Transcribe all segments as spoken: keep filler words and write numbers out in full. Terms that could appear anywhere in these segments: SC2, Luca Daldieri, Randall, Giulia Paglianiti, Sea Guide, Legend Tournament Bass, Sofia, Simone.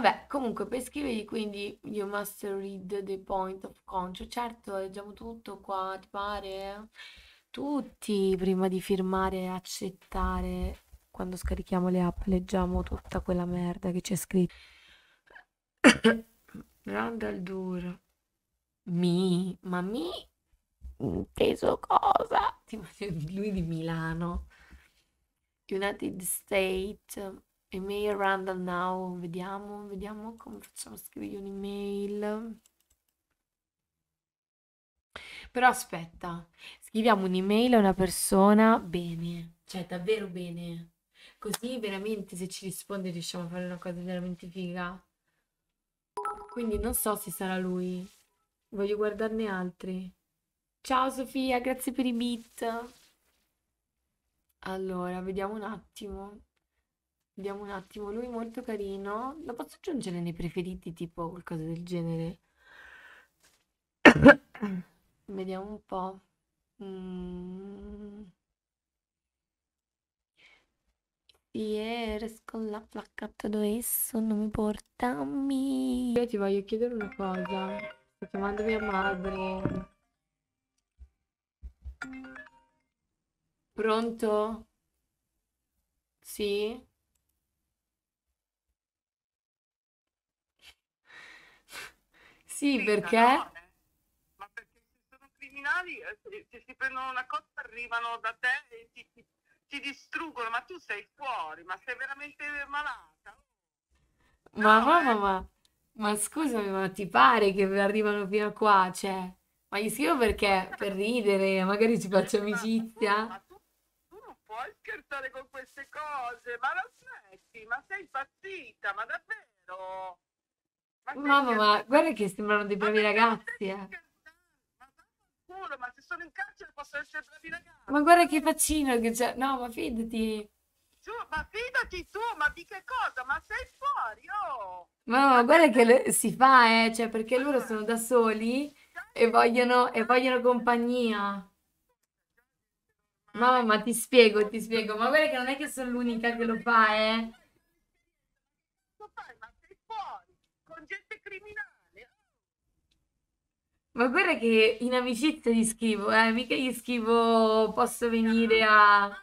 Vabbè, comunque per scrivergli quindi you must read the point of contract. Certo, leggiamo tutto qua, ti pare? Tutti prima di firmare e accettare, quando scarichiamo le app, leggiamo tutta quella merda che c'è scritta. Randall Dur. Mi, ma mi inteso cosa? Lui di Milano. United States. Email Randall now, vediamo, vediamo come facciamo a scrivere un'email. Però aspetta, scriviamo un'email a una persona bene, cioè davvero bene, così veramente se ci risponde riusciamo a fare una cosa veramente figa. Quindi non so se sarà lui, voglio guardarne altri. Ciao Sofia, grazie per i beat. Allora, vediamo un attimo. Vediamo un attimo, lui è molto carino. Lo posso aggiungere nei preferiti, tipo qualcosa del genere? Vediamo un po'. Mm. Ieri con la placcata dove sono, mi portami. Io ti voglio chiedere una cosa. Sto chiamando mia madre. Pronto? Sì? Sì, perché? Ma perché se sono criminali, se si prendono una cotta arrivano da te e ti, ti, ti distruggono, ma tu sei fuori, ma sei veramente malata. No, ma, ma, eh. ma, ma, ma scusami, ma ti pare che arrivano fino a qua? Cioè, ma gli scrivo perché? Per ridere, magari ci faccio amicizia. Ma tu, tu non puoi scherzare con queste cose, ma lo smetti, ma sei impazzita, ma davvero? Mamma, ma guarda che sembrano dei bravi ragazzi, eh. Ma se sono in carcere possono essere bravi ragazzi. Ma guarda che faccino che c'è. No, ma fidati. Su, ma fidati tu, ma di che cosa? Ma sei fuori, oh! Ma, ma guarda che si fa, eh, cioè perché loro sono da soli e vogliono, e vogliono compagnia. Mamma, ma ti spiego, ti spiego. Ma guarda che non è che sono l'unica che lo fa, eh. Ma guarda che in amicizia gli scrivo, eh, mica gli scrivo posso venire a...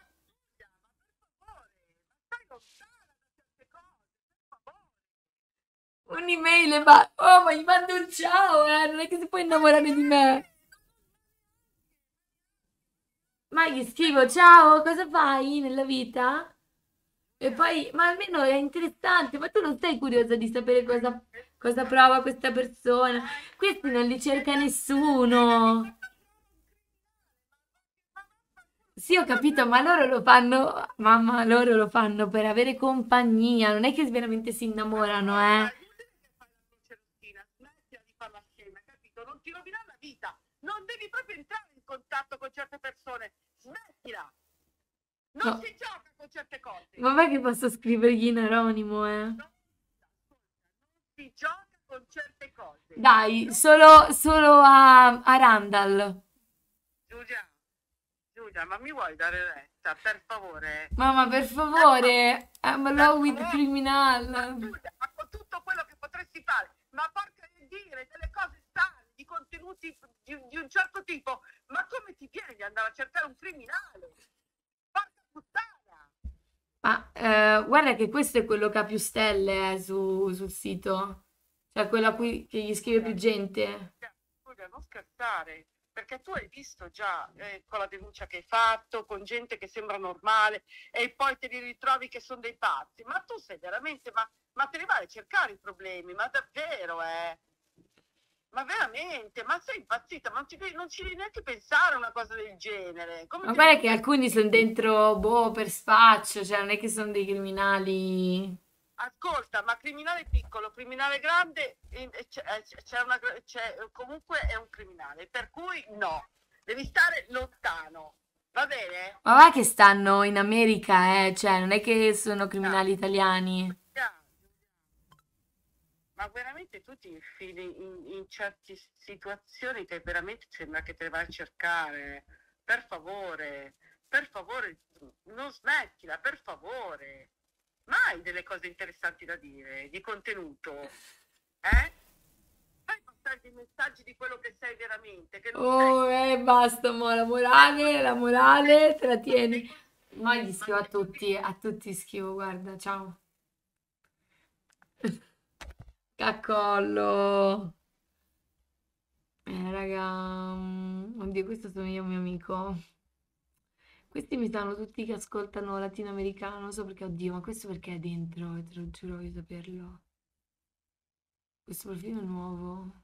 Un'email e va... Oh, ma gli mando un ciao, eh, non è che si può innamorare di me. Ma gli scrivo, ciao, cosa fai nella vita? E poi, ma almeno è interessante, ma tu non sei curiosa di sapere cosa... Cosa prova questa persona? Questi non li cerca nessuno. Sì, ho capito, ma loro lo fanno, mamma, loro lo fanno per avere compagnia, non è che veramente si innamorano, eh. Smettila di farla scema, capito? Non ti rovina la vita. Non devi proprio entrare in contatto con certe persone. Smettila. Non si gioca con certe cose. Vabbè che posso scrivergli in anonimo, eh. Si gioca con certe cose. Dai, solo, solo a, a Randall. Giulia, Giulia, ma mi vuoi dare retta, per favore? Mamma, per favore, I'm love with criminal. Ma Giulia, ma con tutto quello che potresti fare, ma porca di dire, delle cose strane, di contenuti di, di un certo tipo, ma come ti viene di andare a cercare un criminale? Porca puttana. Ma ah, eh, guarda che questo è quello che ha più stelle eh, su, sul sito, cioè quello a cui che gli scrive più gente. Scusa, non scherzare, perché tu hai visto già eh, con la denuncia che hai fatto, con gente che sembra normale e poi te li ritrovi che sono dei pazzi, ma tu sei veramente, ma, ma te ne vai a cercare i problemi, ma davvero eh? Ma veramente, ma sei impazzita, ma non ci, non ci devi neanche pensare a una cosa del genere. Come ma guarda che pensi? Alcuni sono dentro, boh, per spaccio, cioè non è che sono dei criminali. Ascolta, ma criminale piccolo, criminale grande, c'è una, c'è, comunque è un criminale, per cui no, devi stare lontano, va bene? Ma va che stanno in America, eh, cioè non è che sono criminali no. Italiani. Ma veramente tu ti infili in, in certe situazioni che veramente sembra che te le vai a cercare. Per favore, per favore, non smettila, per favore. mai delle cose interessanti da dire, di contenuto, eh? Fai passare dei messaggi di quello che sei veramente, che non oh, sei. eh, basta, mo, la morale, la morale, te la tieni. Ma gli scrivo a tutti, a tutti scrivo, guarda, ciao. Caccollo. Eh, raga, oddio, questo sono io, mio amico. Questi mi sanno tutti che ascoltano latinoamericano, non so perché, oddio, ma questo perché è dentro, te lo giuro, voglio saperlo. Questo profilo è nuovo.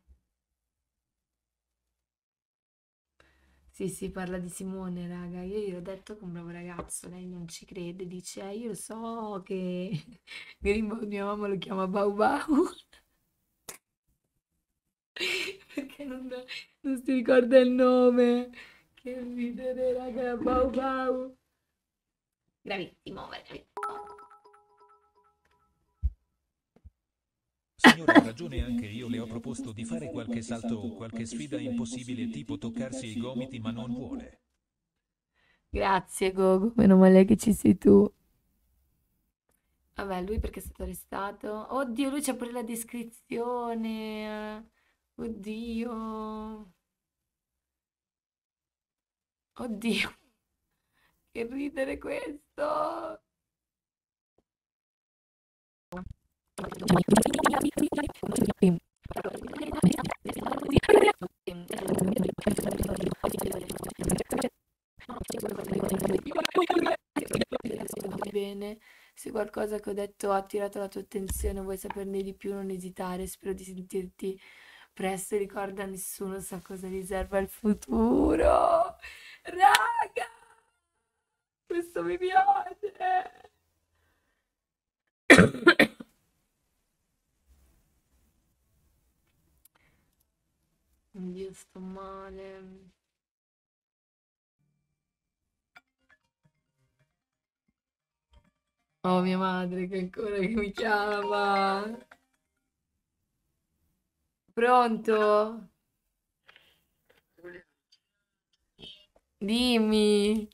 Sì, sì, parla di Simone, raga. Io gliel'ho detto che è un bravo ragazzo, lei non ci crede, dice, eh, io lo so che mia, rim- mia mamma lo chiama Bau Bau. Perché non, non si ricorda il nome. Che ridere, raga, Bau Bau. Bravissimo, bravissimo. Signora, ha ragione, anche io le ho proposto di fare qualche salto o qualche sfida impossibile, tipo toccarsi i gomiti, ma non vuole. Grazie, Gogo, meno male che ci sei tu. Vabbè, lui perché è stato arrestato? Oddio, lui c'ha pure la descrizione. Oddio. Oddio. Che ridere questo. Bene, se qualcosa che ho detto ha attirato la tua attenzione, vuoi saperne di più, non esitare, spero di sentirti presto. Ricorda, nessuno sa cosa riserva il futuro. Raga, questo mi piace. Oddio, sto male. Oh, mia madre che ancora che mi chiama. Pronto? Dimmi.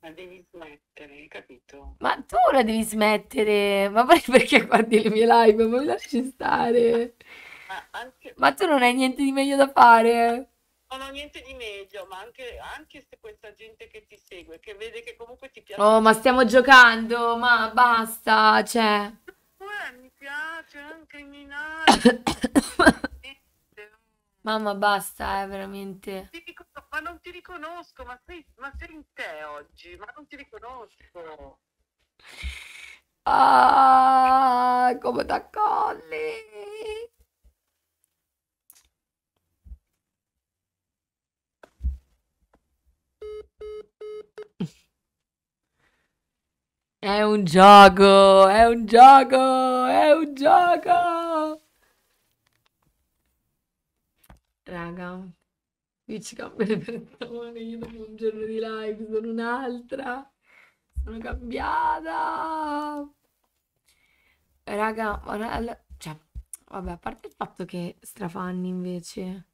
La devi smettere, hai capito? Ma tu la devi smettere. Ma poi perché guardi le mie live? Ma mi lasci stare. Ma anche... Ma tu non hai niente di meglio da fare. Non ho niente di meglio, ma anche, anche se questa gente che ti segue, che vede che comunque ti piace. Oh, ma stiamo giocando, ma basta, cioè. Eh, mi piace, è un criminale. Mamma, basta, eh, veramente. Ti dico, ma non ti riconosco, ma sei, ma sei in te oggi, ma non ti riconosco. Ah, come t'accolli. È un gioco, è un gioco, è un gioco. Raga, qui ci cambiano le persone, io dopo un giorno di live sono un'altra, sono cambiata. Raga, ora, cioè, vabbè, a parte il fatto che strafanni invece...